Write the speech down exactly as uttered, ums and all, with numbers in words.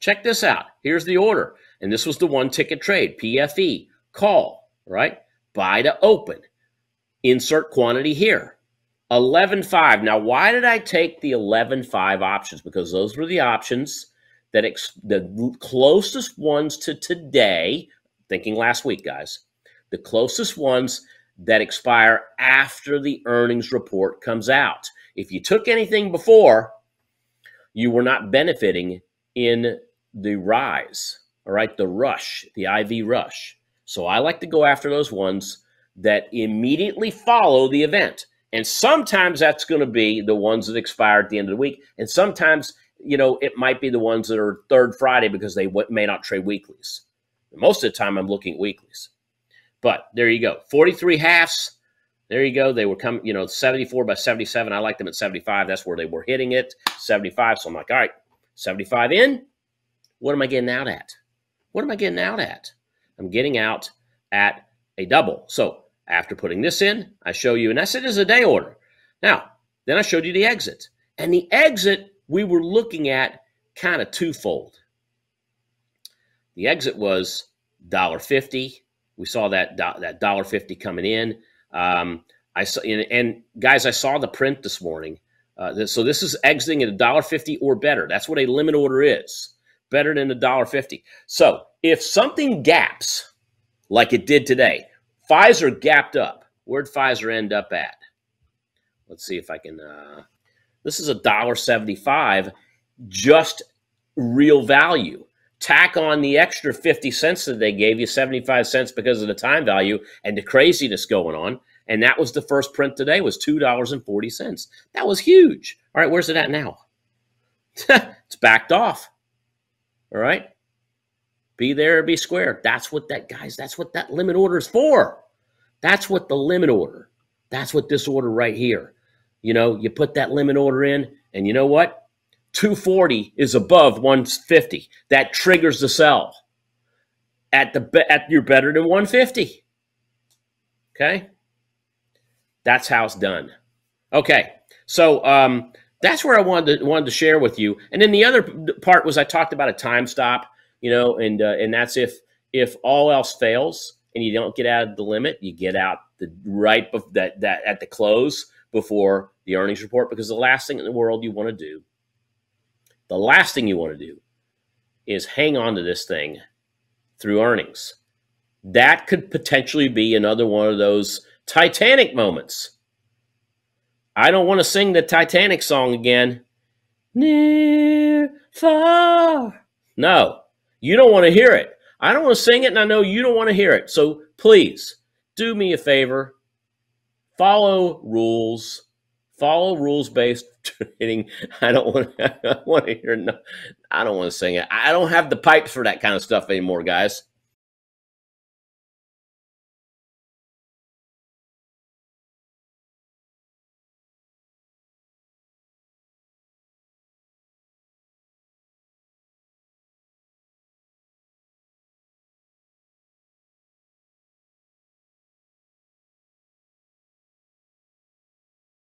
Check this out. Here's the order. And this was the one ticket trade, P F E, call, right? Buy to open. Insert quantity here. eleven five. Now, why did I take the eleven five options? Because those were the options that ex the closest ones to today, thinking last week, guys, the closest ones that expire after the earnings report comes out. If you took anything before, you were not benefiting in the rise, all right, the rush, the I V rush. So I like to go after those ones that immediately follow the event. And sometimes that's going to be the ones that expire at the end of the week. And sometimes, you know, it might be the ones that are third Friday because they may not trade weeklies. Most of the time I'm looking at weeklies. But there you go. forty-three halves. There you go. They were coming, you know, seventy-four by seventy-seven. I like them at seventy-five. That's where they were hitting it, seventy-five. So I'm like, all right, seventy-five in. What am I getting out at? What am I getting out at? I'm getting out at a double. So after putting this in, I show you, and I said, this is a day order. Now, then I showed you the exit. And the exit we were looking at kind of twofold. The exit was one fifty. We saw that that one fifty coming in. Um, I saw, and, and guys, I saw the print this morning. Uh, this, so this is exiting at one fifty or better. That's what a limit order is, better than one fifty. So if something gaps like it did today, Pfizer gapped up. Where'd Pfizer end up at? Let's see if I can. Uh, this is one seventy-five, just real value. Tack on the extra fifty cents that they gave you, seventy-five cents because of the time value and the craziness going on. And that was the first print today, was two dollars and forty cents. That was huge. All right, where's it at now? It's backed off. All right? Be there or be square. That's what that, guys, that's what that limit order is for. That's what the limit order. That's what this order right here. You know, you put that limit order in, and you know what? two forty is above one fifty. That triggers the sell. At the at you're better than one fifty. Okay, that's how it's done. Okay, so um, that's where I wanted to, wanted to share with you. And then the other part was I talked about a time stop. You know, and uh, and that's if if all else fails and you don't get out of the limit, you get out the right that that at the close before the earnings report, because the last thing in the world you want to do. The last thing you want to do is hang on to this thing through earnings. That could potentially be another one of those Titanic moments. I don't want to sing the Titanic song again. Near, far. No, you don't want to hear it. I don't want to sing it, and I know you don't want to hear it. So please do me a favor. Follow rules. Follow rules-based trading. I don't want to, I don't want to hear no, I don't want to sing it. I don't have the pipes for that kind of stuff anymore, guys.